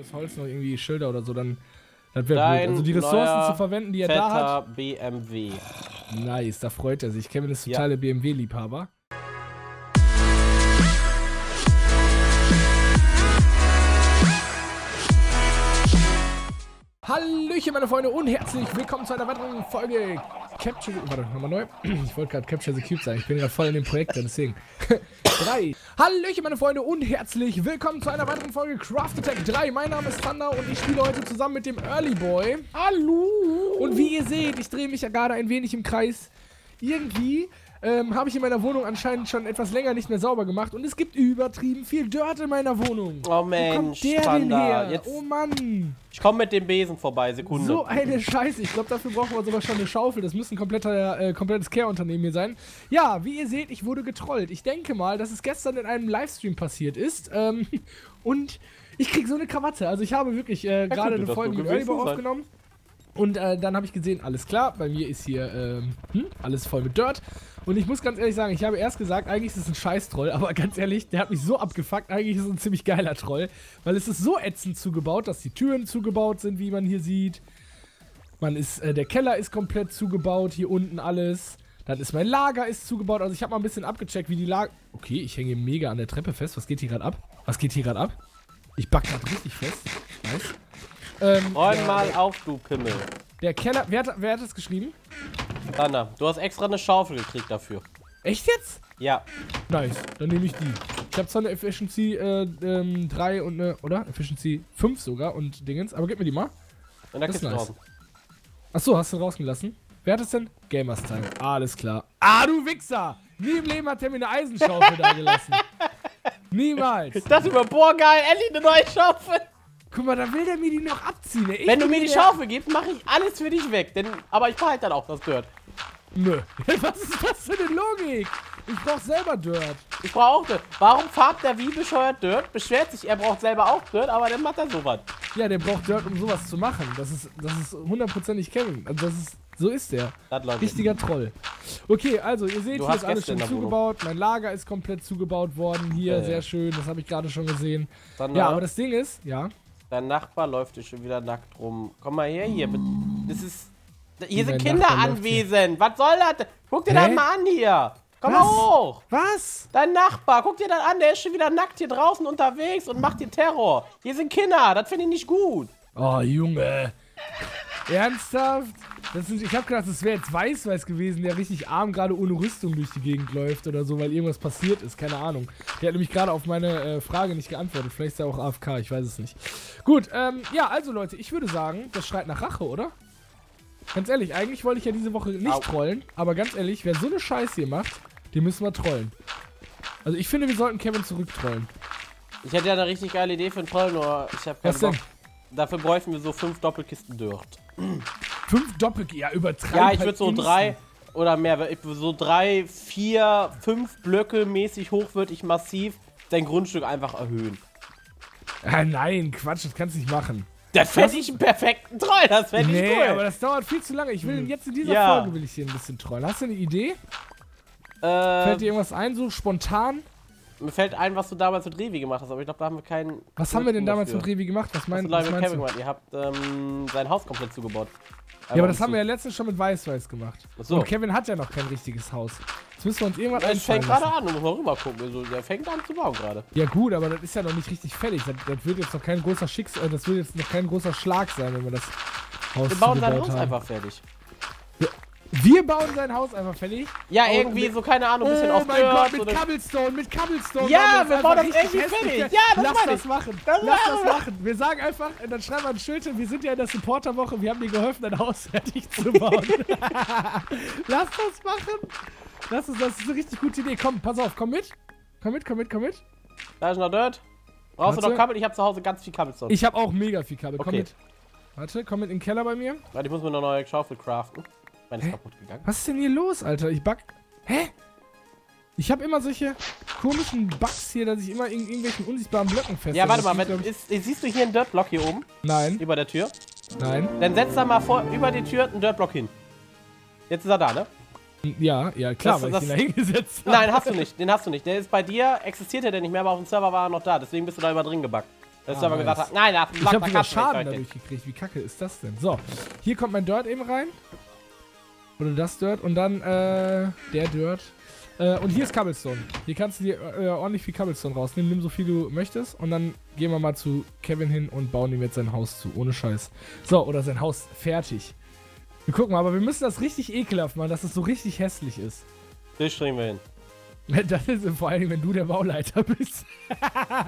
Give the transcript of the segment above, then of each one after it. aus Holz noch irgendwie Schilder oder so, dann das wäre blöd. Also die Ressourcen zu verwenden, die er da hat. BMW. Nice, da freut er sich. Kevin ist totale BMW-Liebhaber. Hallöchen, meine Freunde, und herzlich willkommen zu einer weiteren Folge Capture... Warte, nochmal neu. Ich wollte gerade Capture the Cube sagen. Ich bin gerade voll in dem Projekt, deswegen. 3. Hallöchen, meine Freunde, und herzlich willkommen zu einer weiteren Folge Craft Attack 3. Mein Name ist Zander und ich spiele heute zusammen mit dem Earliboy. Hallo! Und wie ihr seht, ich drehe mich ja gerade ein wenig im Kreis. Irgendwie habe ich in meiner Wohnung anscheinend schon etwas länger nicht mehr sauber gemacht. Und es gibt übertrieben viel Dirt in meiner Wohnung. Oh Mensch, wo kommt der denn her? Jetzt, oh Mann. Ich komme mit dem Besen vorbei, Sekunde. So eine Scheiße. Ich glaube, dafür brauchen wir sogar schon eine Schaufel. Das müsste ein komplettes Care-Unternehmen hier sein. Ja, wie ihr seht, ich wurde getrollt. Ich denke mal, dass es gestern in einem Livestream passiert ist. Und ich kriege so eine Krawatte. Also ich habe wirklich gerade eine Folge mit Earliboy aufgenommen. Und dann habe ich gesehen, alles klar, bei mir ist hier alles voll mit Dirt. Und ich muss ganz ehrlich sagen, ich habe erst gesagt, eigentlich ist es ein Scheiß-Troll, aber ganz ehrlich, der hat mich so abgefuckt, eigentlich ist es ein ziemlich geiler Troll. Weil es ist so ätzend zugebaut, dass die Türen zugebaut sind, wie man hier sieht. Der Keller ist komplett zugebaut, hier unten alles. Dann ist mein Lager ist zugebaut, also ich habe mal ein bisschen abgecheckt, wie die Lager... Okay, ich hänge mega an der Treppe fest, was geht hier gerade ab? Was geht hier gerade ab? Ich back gerade richtig fest, nice. Räum mal auf, du Pimmel. Der Keller, wer hat das geschrieben? Zander, du hast extra eine Schaufel gekriegt dafür. Echt jetzt? Ja. Nice, dann nehme ich die. Ich habe zwar eine Efficiency 3 und eine, oder? Efficiency 5 sogar und Dingens, aber gib mir die mal. Und da kriegst du nice. Achso, hast du rausgelassen? Wer hat es denn? Gamers Time, alles klar. Ah, du Wichser! Nie im Leben hat der mir eine Eisenschaufel da gelassen. Niemals. Das über geil, endlich eine neue Schaufel. Guck mal, da will der mir die noch abziehen. Ey. Wenn du mir die Schaufel gibst, mache ich alles für dich weg. Aber ich behalte dann auch das Dirt. Nö. Was ist das für eine Logik? Ich brauche selber Dirt. Ich brauche auch Dirt. Warum farbt der wie bescheuert Dirt? Beschwert sich, er braucht selber auch Dirt, aber dann macht er sowas. Ja, der braucht Dirt, um sowas zu machen. Das ist hundertprozentig Kevin. Also das ist, so ist der. Richtiger Troll. Okay, also ihr seht, hier ist alles schon zugebaut. Mein Lager ist komplett zugebaut worden. Hier, sehr schön. Das habe ich gerade schon gesehen. Zander. Ja, aber das Ding ist, dein Nachbar läuft hier schon wieder nackt rum. Komm mal her hier. Das ist. Hier sind Kinder anwesend. Was soll das? Guck dir das mal an hier. Komm mal hoch. Was? Dein Nachbar, guck dir das an. Der ist schon wieder nackt hier draußen unterwegs und macht hier Terror. Hier sind Kinder. Das finde ich nicht gut. Oh, Junge. Ernsthaft? Ich habe gedacht, das wäre jetzt Weißweiß gewesen, der richtig arm gerade ohne Rüstung durch die Gegend läuft oder so, weil irgendwas passiert ist. Keine Ahnung. Der hat nämlich gerade auf meine Frage nicht geantwortet. Vielleicht ist er auch AFK, ich weiß es nicht. Gut, ja, also Leute, ich würde sagen, das schreit nach Rache, oder? Ganz ehrlich, eigentlich wollte ich ja diese Woche nicht trollen, aber ganz ehrlich, wer so eine Scheiße hier macht, den müssen wir trollen. Also ich finde, wir sollten Kevin zurücktrollen. Ich hätte ja eine richtig geile Idee für einen Troll, nur ich habe keinen Bock. Dafür bräuchten wir so 5 Doppelkisten Dirt. 5 Doppelkisten? Ja, übertreiben. Ja, ich würde so 3 oder mehr. So 3, 4, 5 Blöcke mäßig hoch würde ich massiv dein Grundstück einfach erhöhen. Ah, nein, Quatsch, das kannst du nicht machen. Das fände ich einen perfekten Troll, das fände ich cool. Aber das dauert viel zu lange. Ich will jetzt in dieser Folge will ich hier ein bisschen trollen. Hast du eine Idee? Fällt dir irgendwas ein, so spontan? Mir fällt ein, was du damals mit Revi gemacht hast, aber ich glaube, da haben wir keinen... Was haben wir denn damals mit Revi gemacht? Was meinst du? Ihr habt sein Haus komplett zugebaut. Ja, aber das haben wir ja letztens schon mit Weißweiß gemacht. So. Und Kevin hat ja noch kein richtiges Haus. Jetzt müssen wir uns irgendwas einfallen lassen. Der fängt gerade an, du musst mal rüber gucken. Also, der fängt an zu bauen gerade. Ja gut, aber das ist ja noch nicht richtig fertig. Das wird jetzt noch kein großer das wird jetzt noch kein großer Schlag sein, wenn wir das Haus zugebaut haben. Wir bauen sein Haus einfach fertig. Wir bauen sein Haus einfach fertig. Ja, irgendwie so, keine Ahnung, ein bisschen auf mein Gott, mit Cobblestone, Ja, wir bauen das irgendwie fertig. Ja, Lass das machen. Wir sagen einfach, dann schreiben wir ein Schild, wir sind ja in der Supporterwoche, wir haben dir geholfen, dein Haus fertig zu bauen. Lass das machen. Das ist eine richtig gute Idee. Komm, pass auf, komm mit. Komm mit. Da ist noch Dirt. Brauchst du noch Cobblestone? Ich habe zu Hause ganz viel Cobblestone. Ich habe auch mega viel Cobblestone. Komm mit. Warte, komm mit in den Keller bei mir. Warte, ich muss mir noch eine neue Schaufel craften. Ist kaputt gegangen. Was ist denn hier los, Alter? Ich bug... Hä? Ich habe immer solche komischen Bugs hier, dass ich immer in irgendwelchen unsichtbaren Blöcken festhänge. Ja, warte mal. Siehst du hier einen Dirtblock hier oben? Nein. Über der Tür? Nein. Dann setz da mal über die Tür einen Dirtblock hin. Jetzt ist er da, ne? Ja, klar, weil ich den da hingesetzt habe. Nein, hast du nicht. Den hast du nicht. Der ist bei dir, existiert er denn nicht mehr, aber auf dem Server war er noch da. Deswegen bist du da immer drin gebuggt. Das ist aber gesagt, hat, nein, da ich hab wieder Schaden dadurch gekriegt. Wie kacke ist das denn? So, hier kommt mein Dirt eben rein. Oder das Dirt und dann der Dirt. Und hier ist Cobblestone. Hier kannst du dir ordentlich viel Cobblestone rausnehmen. Nimm so viel du möchtest. Und dann gehen wir mal zu Kevin hin und bauen ihm jetzt sein Haus zu. Ohne Scheiß. So, oder sein Haus fertig. Wir gucken mal, aber wir müssen das richtig ekelhaft machen, dass es so richtig hässlich ist. Das kriegen wir hin. Das ist vor allem, wenn du der Bauleiter bist.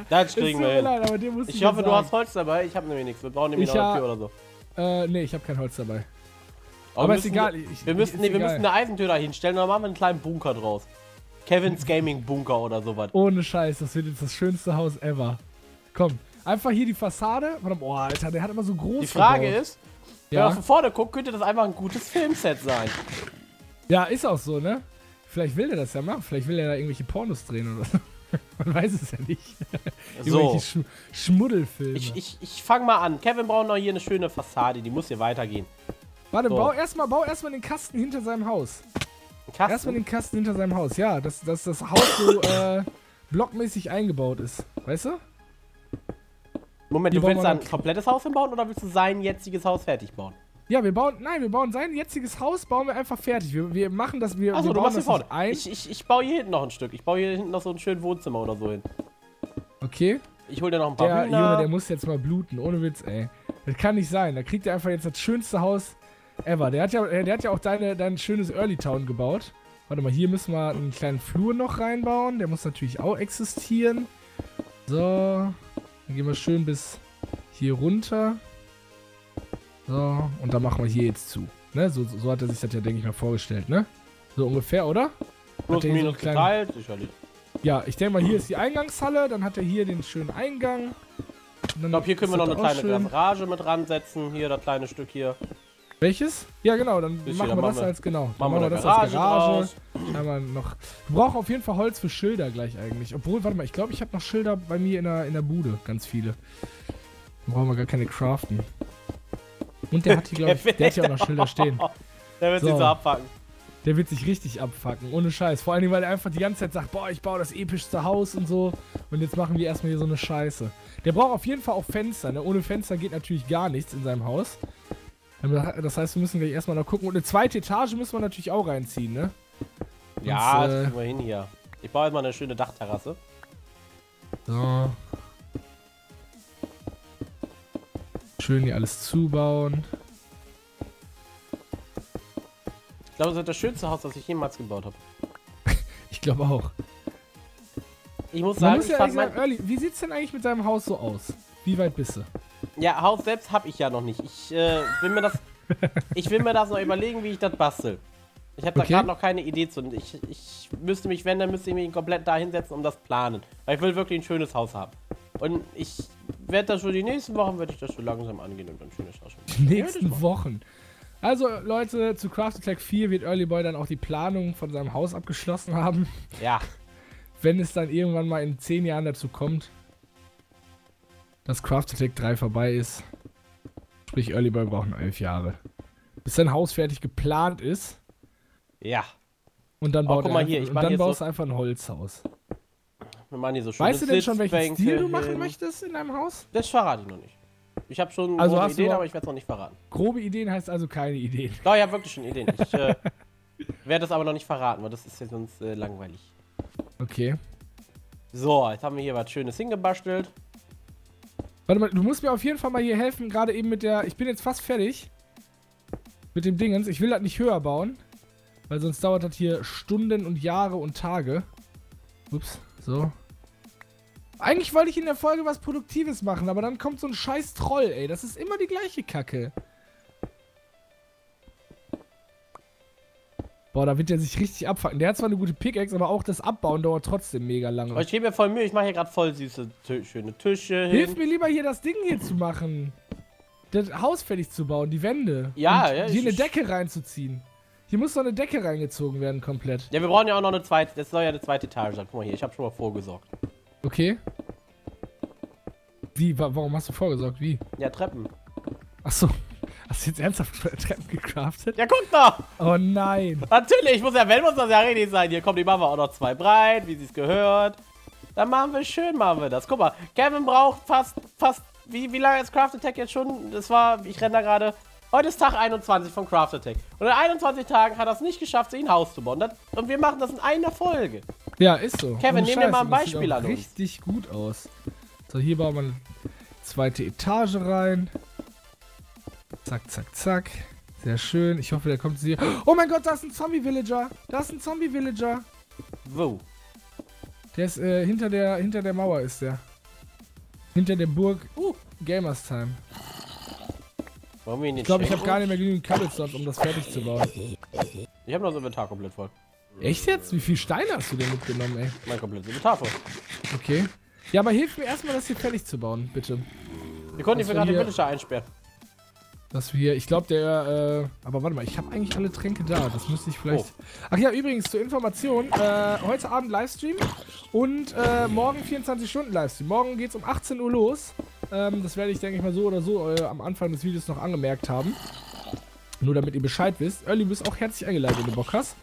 Das kriegen wir hin. Leid, aber dir musst ich hoffe, du hast Holz dabei. Ich habe nämlich nichts. Wir brauchen nämlich noch eine Tür oder so. Nee, ich habe kein Holz dabei. Aber ist egal. Wir müssen eine Eisentür da hinstellen und dann machen wir einen kleinen Bunker draus. Kevins Gaming Bunker oder sowas. Ohne Scheiß, das wird jetzt das schönste Haus ever. Komm, einfach hier die Fassade. Oh, Alter, der hat immer so groß. Die Frage ist, wenn man von vorne guckt, könnte das einfach ein gutes Filmset sein. Ja, ist auch so, ne? Vielleicht will der das ja machen. Vielleicht will er da irgendwelche Pornos drehen oder so. Man weiß es ja nicht. So. Schmuddelfilme. Ich fang mal an. Kevin braucht noch hier eine schöne Fassade. Die muss hier weitergehen. Warte, so. bau erstmal den Kasten hinter seinem Haus. Kasten? Erstmal den Kasten hinter seinem Haus. Ja, dass das Haus so blockmäßig eingebaut ist. Weißt du? Moment, du willst dann ein komplettes Haus hinbauen oder willst du sein jetziges Haus fertig bauen? Ja, wir bauen sein jetziges Haus, bauen wir einfach fertig. Wir machen das, also, wir bauen das nicht ein. Ich baue hier hinten noch ein Stück. Ich baue hier hinten noch so ein schönes Wohnzimmer oder so hin. Okay. Ich hol dir noch ein paar Hühner. Junge, der muss jetzt mal bluten, ohne Witz, ey. Das kann nicht sein. Da kriegt er einfach jetzt das schönste Haus ever. Der hat ja auch dein schönes Earli-Town gebaut. Warte mal, hier müssen wir einen kleinen Flur noch reinbauen. Der muss natürlich auch existieren. So. Dann gehen wir schön bis hier runter. So, und dann machen wir hier jetzt zu. Ne? So hat er sich das ja, denke ich mal, vorgestellt, ne? So ungefähr, oder? Plus minus geteilt, sicherlich. Ja, ich denke mal, hier ist die Eingangshalle, dann hat er hier den schönen Eingang. Ich glaube, hier können wir noch eine kleine Garage mit ransetzen, hier das kleine Stück hier. Welches? Ja, genau, dann machen wir das als, genau. Machen wir das als Garage. Wir brauchen auf jeden Fall Holz für Schilder gleich eigentlich. Obwohl, warte mal, ich glaube, ich habe noch Schilder bei mir in der Bude, ganz viele. Dann brauchen wir gar keine craften. Und der hat hier, glaube ich, der hat hier auch noch Schilder stehen. Der wird sich so abfacken. Der wird sich richtig abfacken, ohne Scheiß. Vor allem, weil er einfach die ganze Zeit sagt, boah, ich baue das epischste Haus und so. Und jetzt machen wir erstmal hier so eine Scheiße. Der braucht auf jeden Fall auch Fenster, ne? Ohne Fenster geht natürlich gar nichts in seinem Haus. Das heißt, wir müssen gleich erstmal noch gucken. Und eine zweite Etage müssen wir natürlich auch reinziehen, ne? Und, ja, das kriegen wir hin hier. Ich baue jetzt mal eine schöne Dachterrasse. So. Schön hier alles zubauen. Ich glaube, das ist das schönste Haus, das ich jemals gebaut habe. Ich glaube auch. Ich muss sagen, wie sieht es denn eigentlich mit deinem Haus so aus? Wie weit bist du? Ja, Haus selbst habe ich ja noch nicht. Ich will mir das noch überlegen, wie ich das bastel. Ich habe da gerade noch keine Idee zu. Ich müsste mich, wenn, dann müsste ich mich komplett da hinsetzen, um das planen. Weil ich will wirklich ein schönes Haus haben. Und ich werde das schon die nächsten Wochen, werde ich das schon langsam angehen und dann schönes Haus. Die nächsten Wochen. Also Leute, zu Craft Attack 4 wird Earliboy dann auch die Planung von seinem Haus abgeschlossen haben. Ja. Wenn es dann irgendwann mal in 10 Jahren dazu kommt, dass Craft Attack 3 vorbei ist. Sprich, Earliboy braucht noch 11 Jahre. Bis sein Haus fertig geplant ist. Ja. Und dann baust du einfach ein Holzhaus. Wir machen hier so schöne Weißt du denn schon, welchen Stil du machen möchtest in deinem Haus? Das verrate ich noch nicht. Ich habe schon grobe Ideen, aber ich werde es noch nicht verraten. Grobe Ideen heißt also keine Ideen. Doch, ich habe wirklich schon Ideen. Ich werde das aber noch nicht verraten, weil das ist ja sonst langweilig. Okay. So, jetzt haben wir hier was Schönes hingebastelt. Warte mal, du musst mir auf jeden Fall mal hier helfen, gerade eben mit der... Ich bin jetzt fast fertig mit dem Dingens. Ich will das nicht höher bauen, weil sonst dauert das hier Stunden und Jahre und Tage. Ups, so. Eigentlich wollte ich in der Folge was Produktives machen, aber dann kommt so ein scheiß Troll, ey. Das ist immer die gleiche Kacke. Boah, da wird der sich richtig abfacken. Der hat zwar eine gute Pickaxe, aber auch das Abbauen dauert trotzdem mega lange. Aber ich gebe mir voll Mühe, ich mache hier gerade voll süße, schöne Tische hin. Hilf mir lieber, hier das Ding hier zu machen. Das Haus fertig zu bauen, die Wände. Ja, ja. Hier eine Decke reinzuziehen. Hier muss doch eine Decke reingezogen werden, komplett. Ja, wir brauchen ja auch noch eine zweite, das soll ja eine zweite Etage sein. Guck mal hier, ich habe schon mal vorgesorgt. Okay. Wie? Warum hast du vorgesorgt? Wie? Ja, Treppen. Achso. Hast du jetzt ernsthaft Treppen gecraftet? Ja, guck doch! Oh nein! Natürlich, muss ja, wenn muss das ja richtig sein. Hier kommt die Mama auch noch zwei breit, wie sie es gehört. Dann machen wir das. Guck mal, Kevin braucht fast wie lange ist Craft Attack jetzt schon? Das war, ich renne da gerade. Heute ist Tag 21 von Craft Attack. Und in 21 Tagen hat er es nicht geschafft, sich ein Haus zu bauen. Und wir machen das in einer Folge. Ja, ist so. Kevin, nehmen wir mal ein Beispiel an uns. Das sieht richtig gut aus. So, hier bauen wir eine zweite Etage rein. Zack, zack, zack. Sehr schön. Ich hoffe, der kommt zu dir. Oh mein Gott, da ist ein Zombie-Villager. Wo? Der ist hinter der Mauer ist der. Hinter der Burg. Gamers Time. Ich glaube, ich habe gar nicht mehr genügend Cobblestone, um das fertig zu bauen. Ich habe noch das Inventar komplett voll. Echt jetzt? Wie viel Steine hast du denn mitgenommen, ey? Mein komplettes Inventar voll. Okay. Ja, aber hilf mir erstmal, das hier fertig zu bauen, bitte. Wir konnten hier gerade den Villager einsperren. Dass wir hier, ich glaube, der, aber warte mal, ich habe eigentlich alle Tränke da, das müsste ich vielleicht... Oh. Ach ja, übrigens, zur Information, heute Abend Livestream und morgen 24 Stunden Livestream. Morgen geht's um 18 Uhr los. Das werde ich, denke ich mal, so oder so am Anfang des Videos noch angemerkt haben. Nur damit ihr Bescheid wisst. Earli, du bist auch herzlich eingeladen, wenn du Bock hast.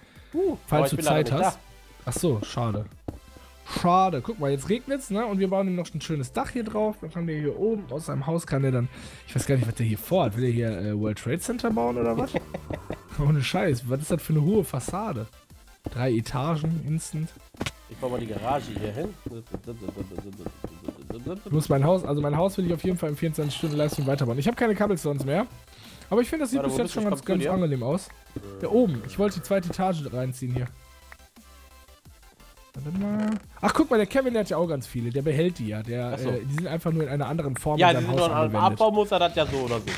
Falls du Zeit hast. Ach so, schade. Schade. Guck mal, jetzt regnet's, ne? Und wir bauen ihm noch ein schönes Dach hier drauf. Dann kann der hier oben aus seinem Haus, kann der dann... Ich weiß gar nicht, was der hier vorhat. Will der hier World Trade Center bauen oder was? Ohne Scheiß. Was ist das für eine hohe Fassade? 3 Etagen, instant. Ich baue mal die Garage hier hin. Ich muss mein Haus... Also mein Haus will ich auf jeden Fall in 24 Stunden Leistung weiterbauen. Ich habe keine Cobblestones mehr. Aber ich finde, das sieht bis jetzt schon ganz angenehm aus. Da oben. Ich wollte die zweite Etage reinziehen hier. Warte mal. Ach, guck mal, der Kevin, der hat ja auch ganz viele. Der behält die ja. Der, so. Die sind einfach nur in einer anderen Form. Ja, in die sind nur in einem Abbau, muss er das ja so oder so.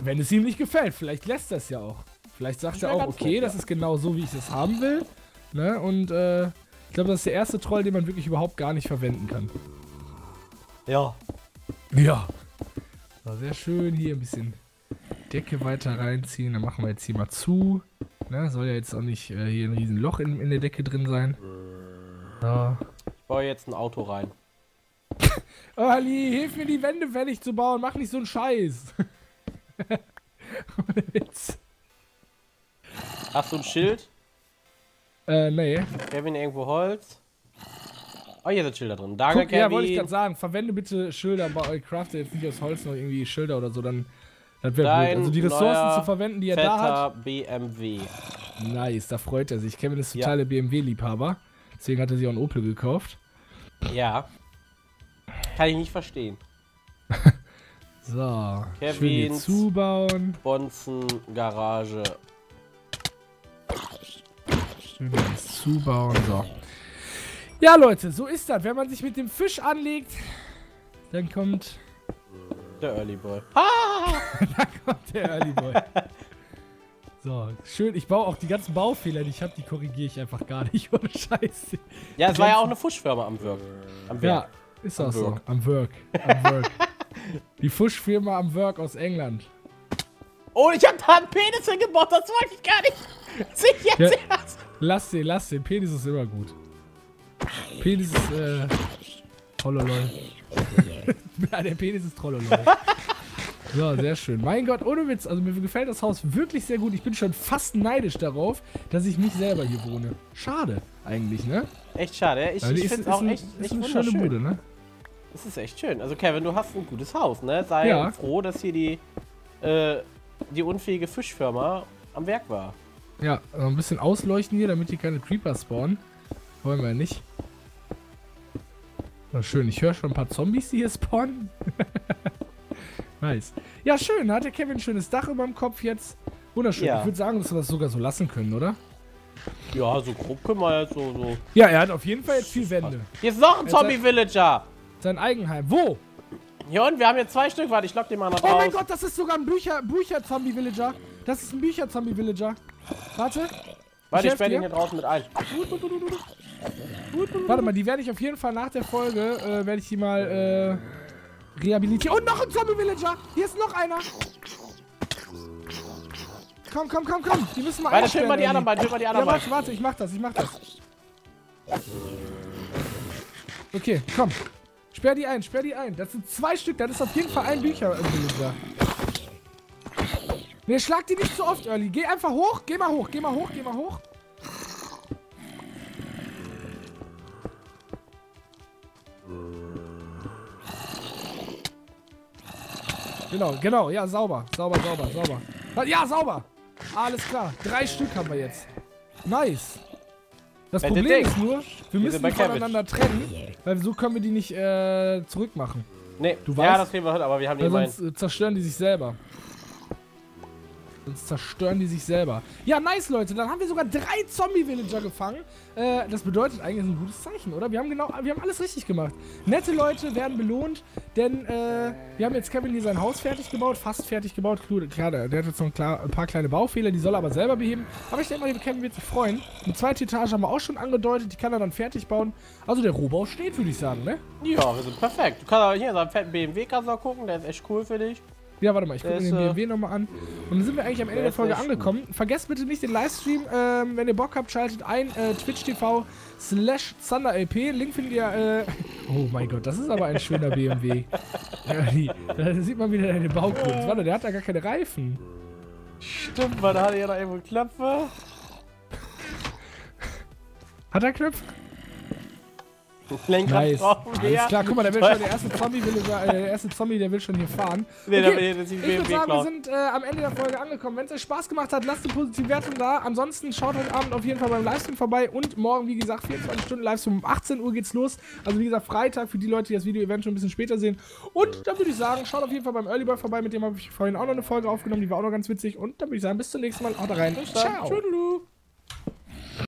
Wenn es ihm nicht gefällt, vielleicht lässt er es ja auch. Vielleicht sagt er auch, okay, das ist genau so, wie ich das haben will. Ne? Und ich glaube, das ist der erste Troll, den man wirklich überhaupt gar nicht verwenden kann. Ja. Ja. So, sehr schön. Hier ein bisschen Decke weiter reinziehen. Dann machen wir jetzt hier mal zu. Ne, soll ja jetzt auch nicht hier ein riesen Loch in der Decke drin sein. Ja. Ich baue jetzt ein Auto rein. Earli, hilf mir, die Wände fertig zu bauen. Mach nicht so einen Scheiß. Ohne Witz. Hast du ein Schild? Nee. Kevin, irgendwo Holz. Oh, hier sind Schilder drin. Danke, Kevin. Ja, wollte ich gerade sagen. Verwende bitte Schilder. Crafte jetzt nicht aus Holz noch irgendwie Schilder oder so, dann... Das wäre blöd. Also die Ressourcen zu verwenden, die er da hat. BMW. Nice, da freut er sich. Kevin ist totaler BMW-Liebhaber. Deswegen hat er sich auch einen Opel gekauft. Ja. Kann ich nicht verstehen. So, Kevin zubauen. Bonzen, Garage. Schön zubauen, so. Ja, Leute, so ist das. Wenn man sich mit dem Fisch anlegt, dann kommt... der Earliboy. Ah! Da kommt der Earliboy. So, schön. Ich baue auch die ganzen Baufehler, die ich habe, die korrigiere ich einfach gar nicht. Ohne Scheiße. Ja, es war ja auch eine Fuschfirma am Werk. Ja, ist auch so. Am Werk. Am Werk. Die Fuschfirma am Werk aus England. Oh, ich habe da einen Penis hingebaut, das wollte ich gar nicht. Sieh jetzt erst. Lass den. Penis ist immer gut. Penis ist, Trollolol. Ja, der Penis ist Trollolol. So, sehr schön. Mein Gott, ohne Witz. Also mir gefällt das Haus wirklich sehr gut. Ich bin schon fast neidisch darauf, dass ich nicht selber hier wohne. Schade eigentlich, ne? Echt schade. Ich finde es auch echt eine schöne Bude, ne? Es ist echt schön. Also Kevin, du hast ein gutes Haus, ne? Sei froh, dass hier die unfähige Fischfirma am Werk war. Ja, also ein bisschen ausleuchten hier, damit hier keine Creeper spawnen. Wollen wir ja nicht. Na schön, ich höre schon ein paar Zombies, die hier spawnen. Nice. Ja, schön, hat der Kevin ein schönes Dach über dem Kopf jetzt. Wunderschön. Ja. Ich würde sagen, dass wir das sogar so lassen können, oder? Ja, so grob können wir jetzt so. Ja, er hat auf jeden Fall jetzt viel Wände. Hier ist noch ein Zombie-Villager. Sein Eigenheim. Wo? Ja, und wir haben jetzt 2 Stück. Warte, ich lock den mal noch raus. Oh mein Gott, das ist sogar ein Bücher-Zombie-Villager. Das ist ein Bücher-Zombie-Villager. Warte, ich sperre den hier draußen mit ein. Warte mal, die werde ich auf jeden Fall nach der Folge, werde ich die mal, rehabilitieren. Und noch ein Zombie-Villager! Hier ist noch einer! Komm! Die müssen mal einsperren. Warte, schön mal die anderen beiden. Ja, warte, ich mach das. Okay, komm. Sperr die ein. Das sind 2 Stück, das ist auf jeden Fall ein Bücher-Villager. Ne, schlag die nicht so oft, Earli. Geh einfach hoch. Geh mal hoch. Genau, genau. Ja, sauber. Sauber, sauber, sauber. Ja, sauber. Alles klar. 3 Stück haben wir jetzt. Nice. Das Problem ist nur, wir müssen die voneinander trennen, weil so können wir die nicht zurückmachen. Nee, du weißt, ja, das kriegen wir heute, aber wir haben die sonst zerstören die sich selber. Sonst zerstören die sich selber. Ja, nice, Leute. Dann haben wir sogar 3 Zombie-Villager gefangen. Das bedeutet eigentlich ein gutes Zeichen, oder? Wir haben alles richtig gemacht. Nette Leute werden belohnt, denn wir haben jetzt Kevin hier sein Haus fertig gebaut, fast fertig gebaut. Klar, der hat jetzt noch ein paar kleine Baufehler, die soll er aber selber beheben. Aber ich denke mal, Kevin wird sich freuen. Die zweite Etage haben wir auch schon angedeutet, die kann er dann fertig bauen. Also der Rohbau steht, würde ich sagen, ne? Ja, wir sind perfekt. Du kannst aber hier in seinem fetten BMW gucken, der ist echt cool für dich. Ja, warte mal, ich gucke den BMW nochmal an. Und dann sind wir eigentlich am Ende der Folge angekommen. Vergesst bitte nicht den Livestream. Wenn ihr Bock habt, schaltet ein. Twitch.tv/ZanderAP. Link findet ihr... Oh mein Gott, das ist aber ein schöner BMW. Da sieht man wieder deine Baukunst. Warte, der hat da gar keine Reifen. Stimmt, weil da hatte ja da irgendwo Knöpfe. Hat er Knöpfe? Lenkrad nice. Alles klar, guck mal, der will schon, der erste Zombie will schon hier fahren. Okay, ich würde sagen, wir sind am Ende der Folge angekommen. Wenn es euch Spaß gemacht hat, lasst eine positive Wertung da. Ansonsten schaut heute Abend auf jeden Fall beim Livestream vorbei und morgen, wie gesagt, 24 Stunden Livestream. Um 18 Uhr geht's los. Also wie gesagt, Freitag für die Leute, die das Video eventuell ein bisschen später sehen. Und dann würde ich sagen, schaut auf jeden Fall beim Earliboy vorbei. Mit dem habe ich vorhin auch noch eine Folge aufgenommen, die war auch noch ganz witzig. Und dann würde ich sagen, bis zum nächsten Mal. Haut rein. Ciao. Tschüss.